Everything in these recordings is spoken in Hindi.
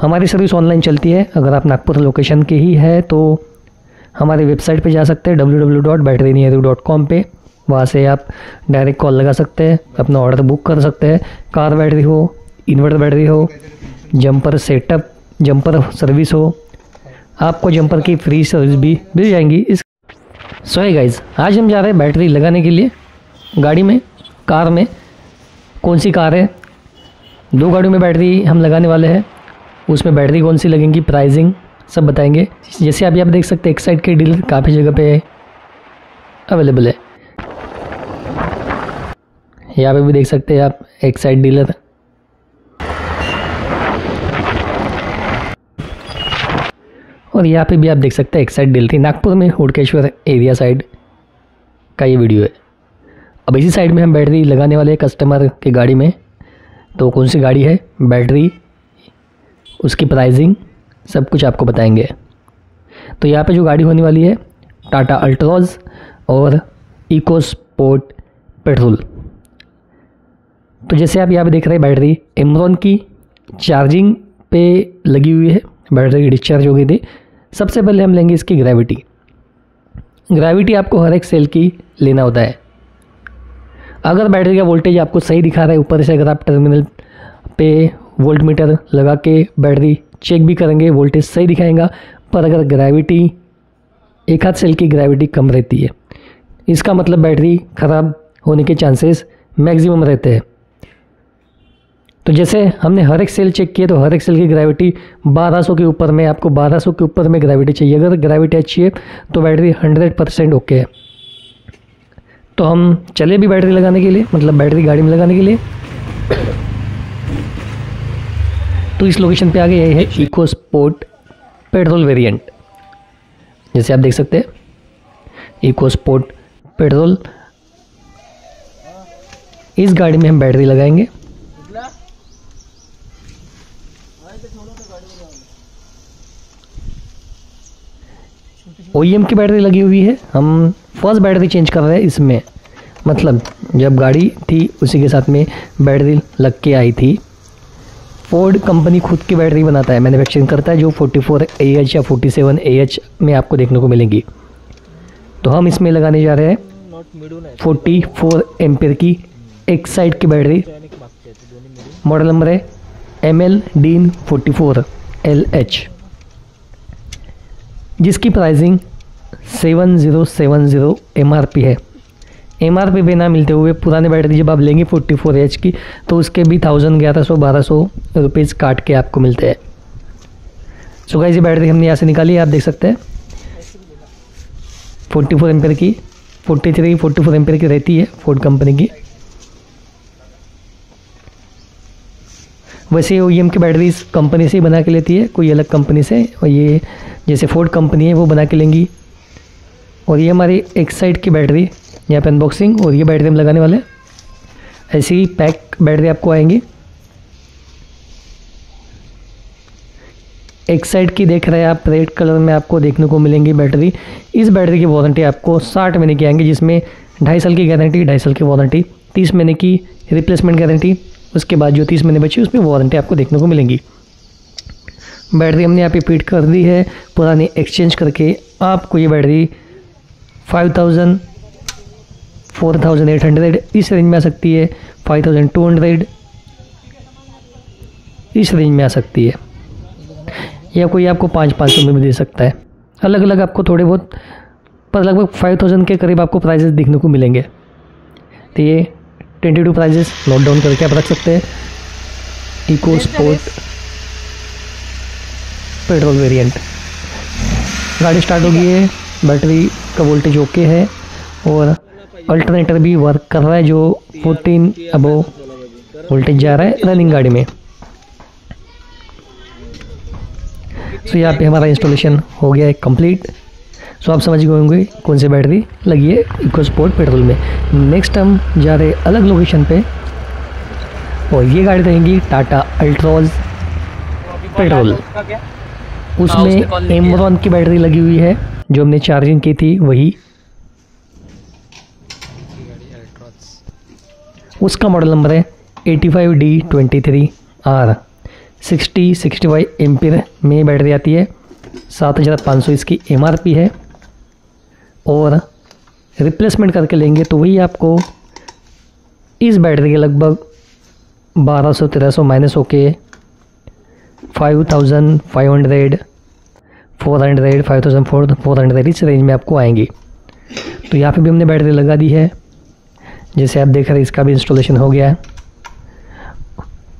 हमारी सर्विस ऑनलाइन चलती है। अगर आप नागपुर लोकेशन के ही है तो हमारी वेबसाइट पे जा सकते हैं www.batterynearu.com पे। वहाँ से आप डायरेक्ट कॉल लगा सकते हैं, अपना ऑर्डर बुक कर सकते हैं। कार बैटरी हो, इन्वर्टर बैटरी हो, जंपर सेटअप, जंपर सर्विस हो, आपको जंपर की फ्री सर्विस भी मिल जाएंगी। इस सॉरी गाइज, आज हम जा रहे हैं बैटरी लगाने के लिए गाड़ी में, कार में। कौन सी कार है, दो गाड़ियों में बैटरी हम लगाने वाले हैं, उसमें बैटरी कौन सी लगेंगी, प्राइसिंग सब बताएंगे। जैसे अभी आप देख सकते हैं एक्साइड के डीलर काफ़ी जगह पे अवेलेबल है। यहाँ पे भी देख सकते हैं आप एक्साइड डीलर। और यहाँ पे भी आप देख सकते हैं एक्साइड डीलर नागपुर में उडकेश्वर एरिया साइड का ये वीडियो है। अब इसी साइड में हम बैटरी लगाने वाले हैं कस्टमर की गाड़ी में। तो कौन सी गाड़ी है, बैटरी, उसकी प्राइसिंग सब कुछ आपको बताएंगे। तो यहाँ पे जो गाड़ी होने वाली है टाटा अल्ट्रोज और इकोस्पोर्ट पेट्रोल। तो जैसे आप यहाँ पे देख रहे हैं बैटरी एमरॉन की चार्जिंग पे लगी हुई है, बैटरी डिस्चार्ज हो गई थी। सबसे पहले हम लेंगे इसकी ग्रेविटी। ग्रेविटी आपको हर एक सेल की लेना होता है। अगर बैटरी का वोल्टेज आपको सही दिखा रहा है, ऊपर से अगर आप टर्मिनल पे वोल्ट मीटर लगा के बैटरी चेक भी करेंगे, वोल्टेज सही दिखाएगा। पर अगर ग्रेविटी एक हाथ सेल की ग्रेविटी कम रहती है, इसका मतलब बैटरी ख़राब होने के चांसेस मैक्सिमम रहते हैं। तो जैसे हमने हर एक सेल चेक किया तो हर एक सेल की ग्रेविटी 1200 के ऊपर में, आपको 1200 के ऊपर में ग्रेविटी चाहिए। अगर ग्रेविटी अच्छी है तो बैटरी 100% ओके है। तो हम चले भी बैटरी लगाने के लिए, मतलब बैटरी गाड़ी में लगाने के लिए। तो इस लोकेशन पे आ गया है इकोस्पोर्ट पेट्रोल वेरिएंट। जैसे आप देख सकते हैं इकोस्पोर्ट पेट्रोल, इस गाड़ी में हम बैटरी लगाएंगे। ओईएम की बैटरी लगी हुई है, हम फर्स्ट बैटरी चेंज कर रहे हैं इसमें, मतलब जब गाड़ी थी उसी के साथ में बैटरी लग के आई थी। फोर्ड कंपनी खुद की बैटरी बनाता है, मैन्युफैक्चरिंग करता है, जो 44 AH या 47 AH में आपको देखने को मिलेंगी। तो हम इसमें लगाने जा रहे हैं 44 एम्पेयर की एक्साइड की बैटरी। मॉडल नंबर है ML DIN 44LH, जिसकी प्राइसिंग 7070 MRP है। MRP पे ना मिलते हुए पुराने बैटरी जब आप लेंगे 44 AH की तो उसके भी 1100-1200 रुपीज़ काट के आपको मिलते हैं। सो गाइस, ये बैटरी हमने यहाँ से निकाली, आप देख सकते हैं 44 एम्पेयर की, 43-44 एम्पेयर की रहती है फोर्ड कंपनी की। वैसे OEM की बैटरी इस कंपनी से ही बना के लेती है, कोई अलग कंपनी से, और ये जैसे फोर्ड कंपनी है वो बना के लेंगी। और ये हमारी एक्साइड की बैटरी, यहाँ पे अनबॉक्सिंग, और ये बैटरी हम लगाने वाले हैं। ऐसी पैक बैटरी आपको आएंगी। एक्साइड की देख रहे हैं आप, रेड कलर में आपको देखने को मिलेंगी बैटरी। इस बैटरी की वारंटी आपको 60 महीने की आएंगी, जिसमें 2.5 साल की गारंटी, 2.5 साल की वारंटी, 30 महीने की रिप्लेसमेंट गारंटी। उसके बाद जो 30 महीने बची उसमें वारंटी आपको देखने को मिलेंगी। बैटरी हमने यहाँ पे फिट कर दी है, पुरानी एक्सचेंज करके आपको ये बैटरी 5000, 4800 इस रेंज में आ सकती है, 5200 इस रेंज में आ सकती है, या कोई आपको 500 में भी दे सकता है, अलग अलग आपको थोड़े बहुत, पर लगभग 5000 के करीब आपको प्राइजेस देखने को मिलेंगे। तो ये 22 प्राइजेस नोट डाउन करके आप रख सकते हैं, इकोस्पोर्ट पेट्रोल वेरिएंट। गाड़ी स्टार्ट हो गई है, बैटरी का वोल्टेज ओके है और अल्टरनेटर भी वर्क कर रहा है, जो 14 अबव वोल्टेज जा रहा है रनिंग गाड़ी में। सो यहाँ पे हमारा इंस्टॉलेशन हो गया है कंप्लीट। सो आप समझ गए होंगे कौन सी बैटरी लगी है इकोस्पोर्ट पेट्रोल में। नेक्स्ट हम जा रहे अलग लोकेशन पे, और ये गाड़ी रहेंगी टाटा अल्ट्रोज पेट्रोल। उसमें एमरॉन की बैटरी लगी हुई है, जो हमने चार्जिंग की थी वही। उसका मॉडल नंबर है 85D23R। 60-65 एम्पीयर में बैटरी आती है। 7500 इसकी एमआरपी है और रिप्लेसमेंट करके लेंगे तो वही आपको इस बैटरी के लगभग 1200-1300 माइनस होके 5500 400 5400 इस रेंज में आपको आएंगी। तो यहाँ पे भी हमने बैटरी लगा दी है, जैसे आप देख रहे हैं इसका भी इंस्टॉलेशन हो गया है।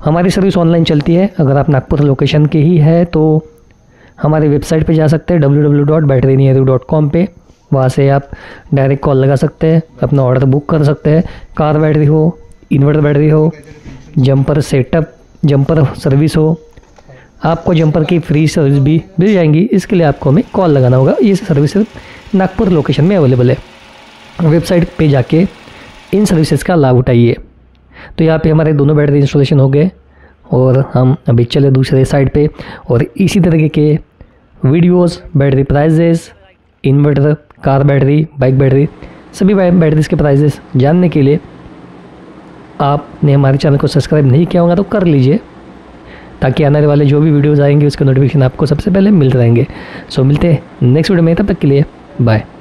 हमारी सर्विस ऑनलाइन चलती है, अगर आप नागपुर लोकेशन के ही है तो हमारी वेबसाइट पे जा सकते हैं www.batterynearu.com पे, वहाँ से आप डायरेक्ट कॉल लगा सकते हैं, अपना ऑर्डर बुक कर सकते हैं। कार बैटरी हो, इन्वर्टर बैटरी हो, जंपर सेटअप, जंपर सर्विस हो, आपको जंपर की फ्री सर्विस भी मिल जाएंगी। इसके लिए आपको हमें कॉल लगाना होगा। ये सर्विस नागपुर लोकेशन में अवेलेबल है, वेबसाइट पे जाके इन सर्विसेज का लाभ उठाइए। तो यहाँ पे हमारे दोनों बैटरी इंस्टॉलेशन हो गए और हम अभी चले दूसरे साइड पे और इसी तरीके के videos, battery prices, inverter, car battery, bike battery, सभी बैटरीज़ के प्राइजेस जानने के लिए आपने हमारे चैनल को सब्सक्राइब नहीं किया होगा तो कर लीजिए, ताकि आने वाले जो भी वीडियोज़ आएंगे उसके नोटिफिकेशन आपको सबसे पहले मिल रहेंगे। सो मिलते हैं नेक्स्ट वीडियो में, तब तक के लिए बाय।